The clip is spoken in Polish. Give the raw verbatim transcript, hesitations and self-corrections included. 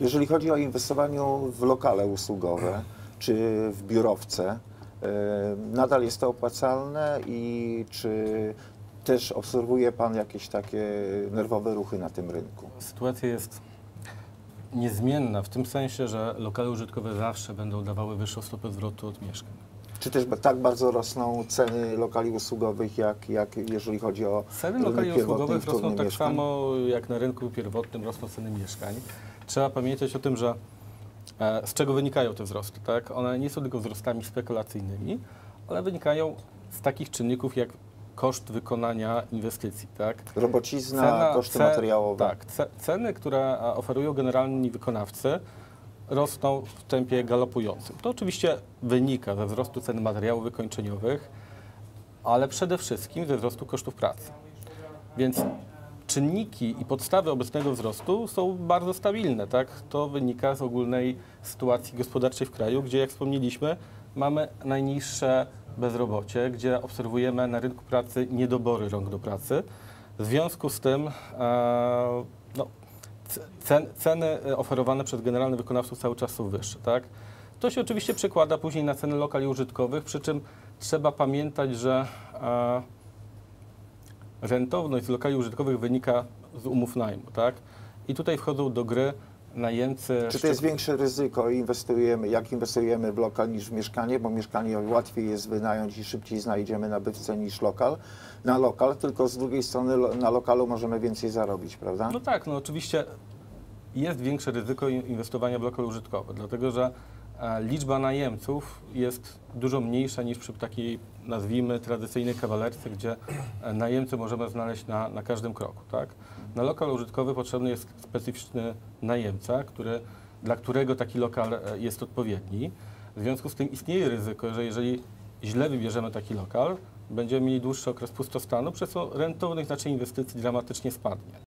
Jeżeli chodzi o inwestowanie w lokale usługowe czy w biurowce, nadal jest to opłacalne i czy też obserwuje Pan jakieś takie nerwowe ruchy na tym rynku? Sytuacja jest niezmienna w tym sensie, że lokale użytkowe zawsze będą dawały wyższą stopę zwrotu od mieszkań. Czy też tak bardzo rosną ceny lokali usługowych, jak, jak jeżeli chodzi o ceny lokali usługowych rosną tak mieszkań? Samo jak na rynku pierwotnym rosną ceny mieszkań. Trzeba pamiętać o tym, że e, z czego wynikają te wzrosty, tak? One nie są tylko wzrostami spekulacyjnymi, ale wynikają z takich czynników jak koszt wykonania inwestycji, tak? Robocizna, Cena, koszty ce, materiałowe. Tak, ce, ceny, które oferują generalni wykonawcy, rosną w tempie galopującym. To oczywiście wynika ze wzrostu cen materiałów wykończeniowych, ale przede wszystkim ze wzrostu kosztów pracy. Więc czynniki i podstawy obecnego wzrostu są bardzo stabilne, tak? To wynika z ogólnej sytuacji gospodarczej w kraju, gdzie, jak wspomnieliśmy, mamy najniższe bezrobocie, gdzie obserwujemy na rynku pracy niedobory rąk do pracy. W związku z tym e, no, cen, ceny oferowane przez generalnych wykonawców cały czas są wyższe, tak? To się oczywiście przekłada później na ceny lokali użytkowych, przy czym trzeba pamiętać, że e, rentowność z lokali użytkowych wynika z umów najmu, tak? I tutaj wchodzą do gry najemcy. Czy to jest większe ryzyko, inwestujemy, jak inwestujemy w lokal niż w mieszkanie, bo mieszkanie łatwiej jest wynająć i szybciej znajdziemy nabywcę niż lokal, na lokal, tylko z drugiej strony na lokalu możemy więcej zarobić, prawda? No tak, no oczywiście jest większe ryzyko inwestowania w lokal użytkowy, dlatego że liczba najemców jest dużo mniejsza niż przy takiej, nazwijmy, tradycyjnej kawalerce, gdzie najemcy możemy znaleźć na, na każdym kroku, tak? Na lokal użytkowy potrzebny jest specyficzny najemca, który, dla którego taki lokal jest odpowiedni. W związku z tym istnieje ryzyko, że jeżeli źle wybierzemy taki lokal, będziemy mieli dłuższy okres pustostanu, przez co rentowność naszej inwestycji dramatycznie spadnie.